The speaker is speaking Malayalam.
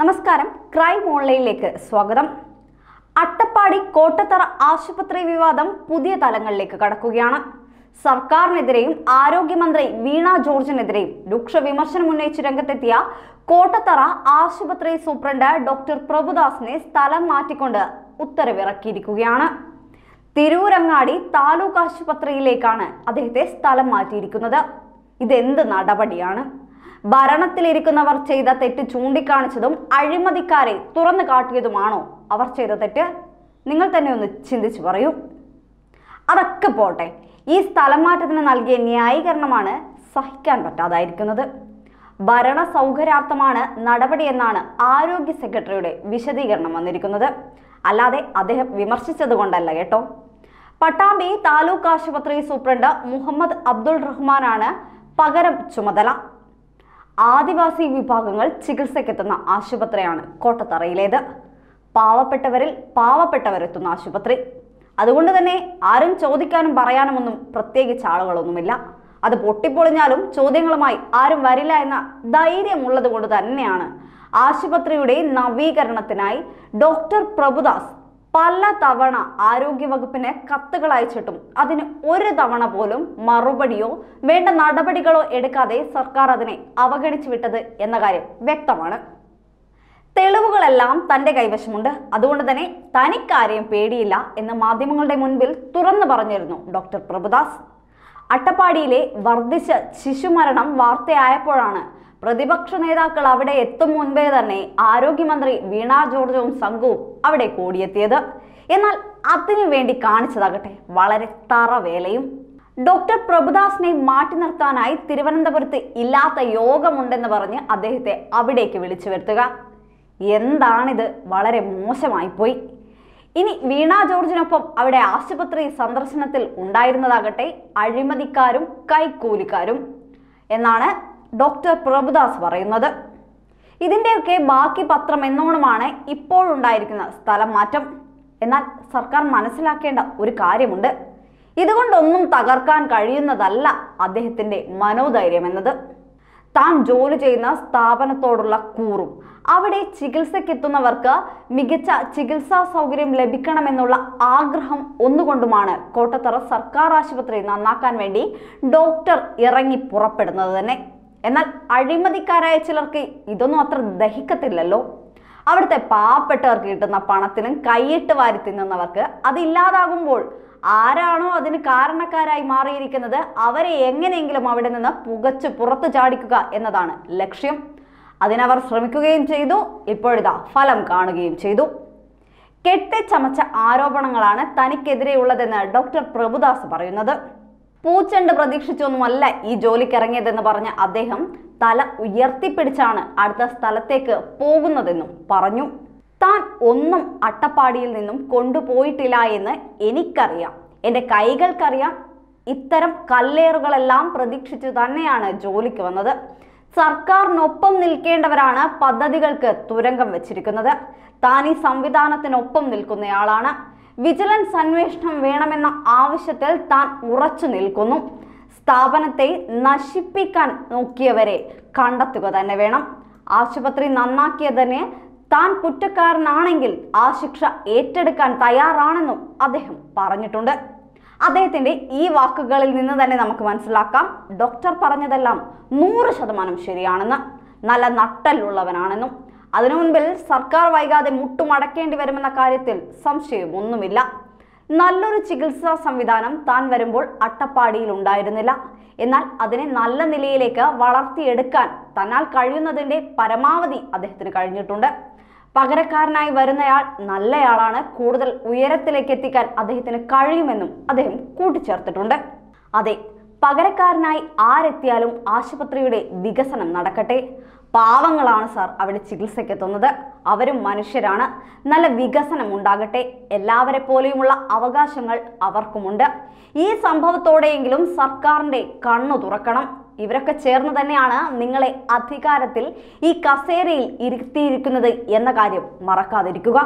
നമസ്കാരം ക്രൈം ഓൺലൈനിലേക്ക് സ്വാഗതം. അട്ടപ്പാടി കോട്ടത്തറ ആശുപത്രി വിവാദം പുതിയ തലങ്ങളിലേക്ക് കടക്കുകയാണ്. സർക്കാരിനെതിരെയും ആരോഗ്യമന്ത്രി വീണ ജോർജിനെതിരെയും രൂക്ഷ വിമർശനം ഉന്നയിച്ച് രംഗത്തെത്തിയ കോട്ടത്തറ ആശുപത്രി സൂപ്രണ്ട് ഡോക്ടർ പ്രഭുദാസിനെ സ്ഥലം മാറ്റിക്കൊണ്ട് ഉത്തരവിറക്കിയിരിക്കുകയാണ്. തിരൂരങ്ങാടി താലൂക്ക് ആശുപത്രിയിലേക്കാണ് അദ്ദേഹത്തെ സ്ഥലം മാറ്റിയിരിക്കുന്നത്. ഇതെന്ത് നടപടിയാണ്? ഭരണത്തിലിരിക്കുന്നവർ ചെയ്ത തെറ്റ് ചൂണ്ടിക്കാണിച്ചതും അഴിമതിക്കാരെ തുറന്നു കാട്ടിയതുമാണോ അവർ ചെയ്ത തെറ്റ്? നിങ്ങൾ തന്നെ ഒന്ന് ചിന്തിച്ചു പറയൂ. അതൊക്കെ പോട്ടെ, ഈ സ്ഥലം മാറ്റത്തിന് നൽകിയ ന്യായീകരണമാണ് സഹിക്കാൻ പറ്റാതായിരിക്കുന്നത്. ഭരണ സൗകര്യാർത്ഥമാണ് നടപടിയെന്നാണ് ആരോഗ്യ സെക്രട്ടറിയുടെ വിശദീകരണം വന്നിരിക്കുന്നത്. അല്ലാതെ അദ്ദേഹം വിമർശിച്ചത് കൊണ്ടല്ല കേട്ടോ. പട്ടാമ്പി താലൂക്ക് ആശുപത്രി സൂപ്രണ്ട് മുഹമ്മദ് അബ്ദുൾ റഹ്മാനാണ് പകരം ചുമതല. ആദിവാസി വിഭാഗങ്ങൾ ചികിത്സയ്ക്കെത്തുന്ന ആശുപത്രിയാണ് കോട്ടത്തറയിലേത്. പാവപ്പെട്ടവരിൽ പാവപ്പെട്ടവരെത്തുന്ന ആശുപത്രി. അതുകൊണ്ട് തന്നെ ആരും ചോദിക്കാനും പറയാനുമൊന്നും പ്രത്യേകിച്ച് ആളുകളൊന്നുമില്ല. അത് പൊട്ടിപ്പൊളിഞ്ഞാലും ചോദ്യങ്ങളുമായി ആരും വരില്ല എന്ന ധൈര്യമുള്ളത് കൊണ്ട് തന്നെയാണ് ആശുപത്രിയുടെ നവീകരണത്തിനായി ഡോക്ടർ പ്രഭുദാസ് പല തവണ ആരോഗ്യവകുപ്പിന് കത്തുകൾ അയച്ചിട്ടും അതിന് ഒരു തവണ പോലും മറുപടിയോ വേണ്ട നടപടികളോ എടുക്കാതെ സർക്കാർ അതിനെ അവഗണിച്ചു വിട്ടത് എന്ന കാര്യം വ്യക്തമാണ്. തെളിവുകളെല്ലാം തൻ്റെ കൈവശമുണ്ട്. അതുകൊണ്ട് തന്നെ തനിക്കാരെയും പേടിയില്ല എന്ന് മാധ്യമങ്ങളുടെ മുൻപിൽ തുറന്നു പറഞ്ഞിരുന്നു ഡോക്ടർ പ്രഭുദാസ്. അട്ടപ്പാടിയിലെ വർദ്ധിച്ച ശിശുമരണം വാർത്തയായപ്പോഴാണ് പ്രതിപക്ഷ നേതാക്കൾ അവിടെ എത്തും മുൻപേ തന്നെ ആരോഗ്യമന്ത്രി വീണ ജോർജും സംഘവും അവിടെ കൂടിയെത്തിയത്. എന്നാൽ അതിനു വേണ്ടി കാണിച്ചതാകട്ടെ വളരെ തറവേലയും. ഡോക്ടർ പ്രഭുദാസിനെ മാറ്റി നിർത്താനായി തിരുവനന്തപുരത്ത് ഇല്ലാത്ത യോഗമുണ്ടെന്ന് പറഞ്ഞ് അദ്ദേഹത്തെ അവിടേക്ക് വിളിച്ചു വരുത്തുക. എന്താണിത്? വളരെ മോശമായിപ്പോയി. ഇനി വീണ ജോർജിനൊപ്പം അവിടെ ആശുപത്രി സന്ദർശനത്തിൽ ഉണ്ടായിരുന്നതാകട്ടെ അഴിമതിക്കാരും കൈക്കൂലിക്കാരും എന്നാണ് ഡോക്ടർ പ്രഭുദാസ് പറയുന്നത്. ഇതിൻ്റെയൊക്കെ ബാക്കി പത്രം എന്നോണമാണ് ഇപ്പോഴുണ്ടായിരിക്കുന്ന സ്ഥലം മാറ്റം. എന്നാൽ സർക്കാർ മനസ്സിലാക്കേണ്ട ഒരു കാര്യമുണ്ട്, ഇതുകൊണ്ടൊന്നും തകർക്കാൻ കഴിയുന്നതല്ല അദ്ദേഹത്തിൻ്റെ മനോധൈര്യം എന്നത്. താൻ ജോലി ചെയ്യുന്ന സ്ഥാപനത്തോടുള്ള കൂറും അവിടെ ചികിത്സയ്ക്കെത്തുന്നവർക്ക് മികച്ച ചികിത്സാ സൗകര്യം ലഭിക്കണമെന്നുള്ള ആഗ്രഹം ഒന്നുകൊണ്ടുമാണ് കോട്ടത്തറ സർക്കാർ ആശുപത്രി നന്നാക്കാൻ വേണ്ടി ഡോക്ടർ ഇറങ്ങി പുറപ്പെടുന്നത് തന്നെ. എന്നാൽ അഴിമതിക്കാരായ ചിലർക്ക് ഇതൊന്നും അത്ര ദഹിക്കത്തില്ലല്ലോ. അവിടുത്തെ പാവപ്പെട്ടവർക്ക് കിട്ടുന്ന പണത്തിനും കൈയിട്ട് വാരി തിന്നുന്നവർക്ക് അതില്ലാതാകുമ്പോൾ ആരാണോ അതിന് കാരണക്കാരായി മാറിയിരിക്കുന്നത് അവരെ എങ്ങനെയെങ്കിലും അവിടെ നിന്ന് പുകച്ച് പുറത്തു ചാടിക്കുക എന്നതാണ് ലക്ഷ്യം. അതിനവർ ശ്രമിക്കുകയും ചെയ്തു. ഇപ്പോഴിതാ ഫലം കാണുകയും ചെയ്തു. കെട്ടിച്ചമച്ച ആരോപണങ്ങളാണ് തനിക്കെതിരെയുള്ളതെന്ന് ഡോക്ടർ പ്രഭുദാസ് പറയുന്നത്. പൂച്ചെണ്ട് പ്രതീക്ഷിച്ചൊന്നുമല്ല ഈ ജോലിക്ക് ഇറങ്ങിയതെന്ന് പറഞ്ഞ അദ്ദേഹം തല ഉയർത്തിപ്പിടിച്ചാണ് അടുത്ത സ്ഥലത്തേക്ക് പോകുന്നതെന്നും പറഞ്ഞു. താൻ ഒന്നും അട്ടപ്പാടിയിൽ നിന്നും കൊണ്ടുപോയിട്ടില്ല എന്ന് എനിക്കറിയാം, എൻ്റെ കൈകൾക്കറിയാം. ഇത്തരം കല്ലേറുകളെല്ലാം പ്രതീക്ഷിച്ചു തന്നെയാണ് ജോലിക്ക് വന്നത്. സർക്കാരിനൊപ്പം നിൽക്കേണ്ടവരാണ് പദ്ധതികൾക്ക് തുരങ്കം വെച്ചിരിക്കുന്നത്. താൻ ഈ സംവിധാനത്തിനൊപ്പം നിൽക്കുന്നയാളാണ്. വിജിലൻസ് അന്വേഷണം വേണമെന്ന ആവശ്യത്തിൽ താൻ ഉറച്ചു നിൽക്കുന്നു. സ്ഥാപനത്തെ നശിപ്പിക്കാൻ നോക്കിയവരെ കണ്ടെത്തുക തന്നെ വേണം. ആശുപത്രി നന്നാക്കിയതിന് താൻ കുറ്റക്കാരനാണെങ്കിൽ ആ ശിക്ഷ ഏറ്റെടുക്കാൻ തയ്യാറാണെന്നും അദ്ദേഹം പറഞ്ഞിട്ടുണ്ട്. അദ്ദേഹത്തിൻ്റെ ഈ വാക്കുകളിൽ നിന്ന് തന്നെ നമുക്ക് മനസ്സിലാക്കാം ഡോക്ടർ പറഞ്ഞതെല്ലാം 100% ശരിയാണെന്ന്, നല്ല നട്ടലുള്ളവനാണെന്നും അതിനു മുൻപിൽ സർക്കാർ വൈകാതെ മുട്ടുമടക്കേണ്ടി വരുമെന്ന കാര്യത്തിൽ സംശയമൊന്നുമില്ല. നല്ലൊരു ചികിത്സാ സംവിധാനം താൻ വരുമ്പോൾ അട്ടപ്പാടിയിൽ ഉണ്ടായിരുന്നില്ല. എന്നാൽ അതിനെ നല്ല നിലയിലേക്ക് വളർത്തിയെടുക്കാൻ തന്നാൽ കഴിയുന്നതിൻ്റെ പരമാവധി അദ്ദേഹത്തിന് കഴിഞ്ഞിട്ടുണ്ട്. പകരക്കാരനായി വരുന്നയാൾ നല്ലയാളാണ്. കൂടുതൽ ഉയരത്തിലേക്ക് എത്തിക്കാൻ അദ്ദേഹത്തിന് കഴിയുമെന്നും അദ്ദേഹം കൂട്ടിച്ചേർത്തിട്ടുണ്ട്. അതെ, പകരക്കാരനായി ആരെത്തിയാലും ആശുപത്രിയുടെ വികസനം നടക്കട്ടെ. പാവങ്ങളാണ് സാർ അവിടെ ചികിത്സയ്ക്കെത്തുന്നത്. അവരും മനുഷ്യരാണ്. നല്ല വികസനം ഉണ്ടാകട്ടെ. എല്ലാവരെ പോലെയുമുള്ള അവകാശങ്ങൾ അവർക്കുമുണ്ട്. ഈ സംഭവത്തോടെയെങ്കിലും സർക്കാരിൻ്റെ കണ്ണു തുറക്കണം. ഇവരൊക്കെ ചേർന്ന് തന്നെയാണ് നിങ്ങളെ അധികാരത്തിൽ ഈ കസേരയിൽ ഇരുത്തിയിരിക്കുന്നത് എന്ന കാര്യം മറക്കാതിരിക്കുക.